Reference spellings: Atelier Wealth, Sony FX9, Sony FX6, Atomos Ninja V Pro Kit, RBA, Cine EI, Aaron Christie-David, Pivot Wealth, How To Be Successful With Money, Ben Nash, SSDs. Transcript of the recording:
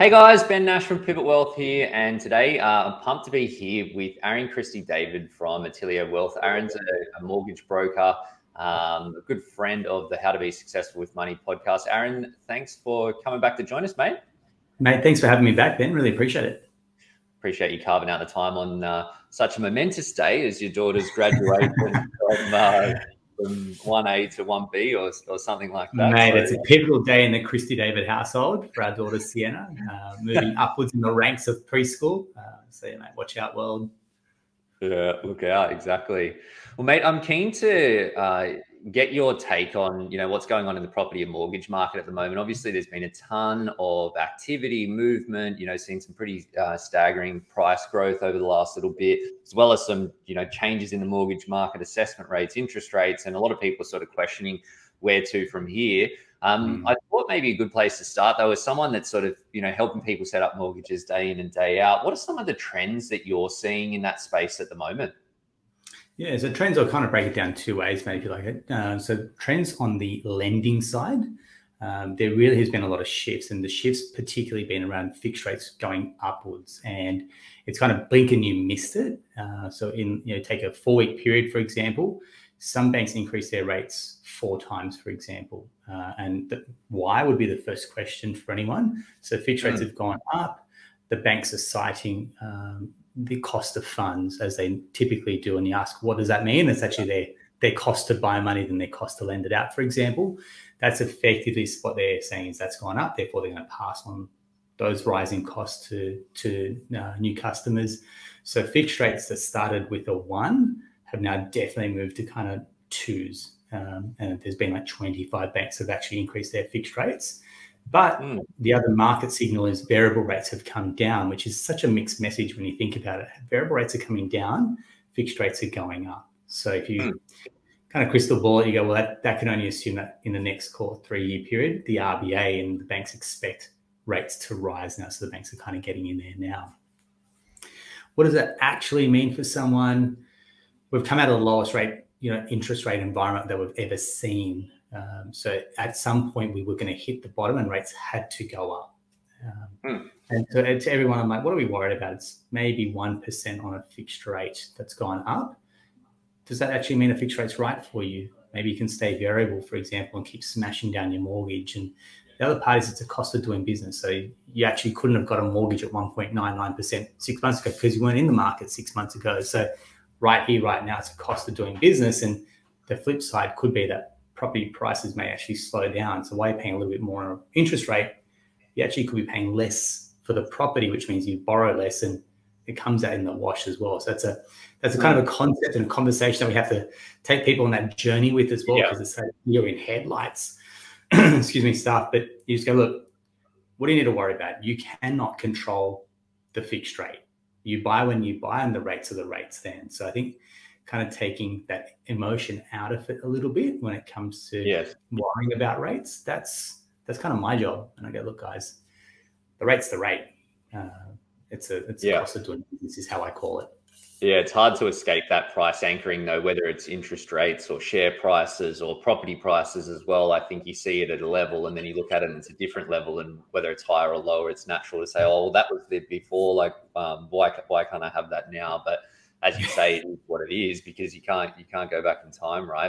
Hey guys, Ben Nash from Pivot Wealth here, and today I'm pumped to be here with Aaron Christie-David from Atelier Wealth. Aaron's a mortgage broker, a good friend of the How To Be Successful With Money podcast. Aaron, thanks for coming back to join us, mate. Mate, thanks for having me back, Ben. Really appreciate it. Appreciate you carving out the time on such a momentous day as your daughter's graduation from 1A to 1B or something like that. Mate, so, it's a pivotal day in the Christie-David household for our daughter Sienna, moving upwards in the ranks of preschool. So, yeah, mate, watch out, world. Yeah, look out, exactly. Well, mate, I'm keen to get your take on, what's going on in the property and mortgage market at the moment. Obviously, there's been a ton of activity, movement, seen some pretty staggering price growth over the last little bit, as well as some, changes in the mortgage market, assessment rates, interest rates, and a lot of people are sort of questioning where to from here. I thought maybe a good place to start, though, is someone that's sort of, helping people set up mortgages day in and day out. What are some of the trends that you're seeing in that space at the moment? Yeah, so trends, I'll kind of break it down two ways, maybe if you like it. So trends on the lending side, there really has been a lot of shifts, and the shifts particularly been around fixed rates going upwards, and it's kind of blink and you missed it. So in, take a 4-week period, for example, some banks increased their rates 4 times, for example. And why would be the first question for anyone. So fixed rates have gone up. The banks are citing the cost of funds, as they typically do, and you ask, what does that mean? That's actually their cost to buy money than their cost to lend it out, for example. That's effectively what they're saying, is that's gone up, therefore they're going to pass on those rising costs to new customers. So fixed rates that started with a 1 have now definitely moved to kind of 2s. And there's been like 25 banks have actually increased their fixed rates. But the other market signal is variable rates have come down, which is such a mixed message when you think about it. Variable rates are coming down, fixed rates are going up. So if you kind of crystal ball it, you go, well, that can only assume that in the next 3-year period, the RBA and the banks expect rates to rise now. So the banks are kind of getting in there now. What does that actually mean for someone? We've come out of the lowest rate, interest rate environment that we've ever seen. So at some point we were going to hit the bottom and rates had to go up. And so to everyone, I'm like, what are we worried about? It's maybe 1% on a fixed rate that's gone up. Does that actually mean a fixed rate's right for you? Maybe you can stay variable, for example, and keep smashing down your mortgage. And the other part is it's a cost of doing business. So you actually couldn't have got a mortgage at 1.99% 6 months ago because you weren't in the market 6 months ago. So right here, right now, it's a cost of doing business. And the flip side could be that property prices may actually slow down. So while you're paying a little bit more on interest rate, you actually could be paying less for the property, which means you borrow less, and it comes out in the wash as well. So that's a kind of a concept and a conversation that we have to take people on that journey with as well, because it's like you're in headlights, excuse me, stuff. But you just go, look, what do you need to worry about? You cannot control the fixed rate. You buy when you buy, and the rates are the rates then. So I think kind of taking that emotion out of it a little bit when it comes to worrying about rates, that's kind of my job. And I go, look, guys, the rate's the rate. It's a cost of doing business is how I call it. Yeah, it's hard to escape that price anchoring, though, whether it's interest rates or share prices or property prices as well. I think you see it at a level and then you look at it and it's a different level, and whether it's higher or lower, it's natural to say, oh, well, that was there before. Like, why can't I have that now? But as you say, it is what it is, because you can't go back in time, right?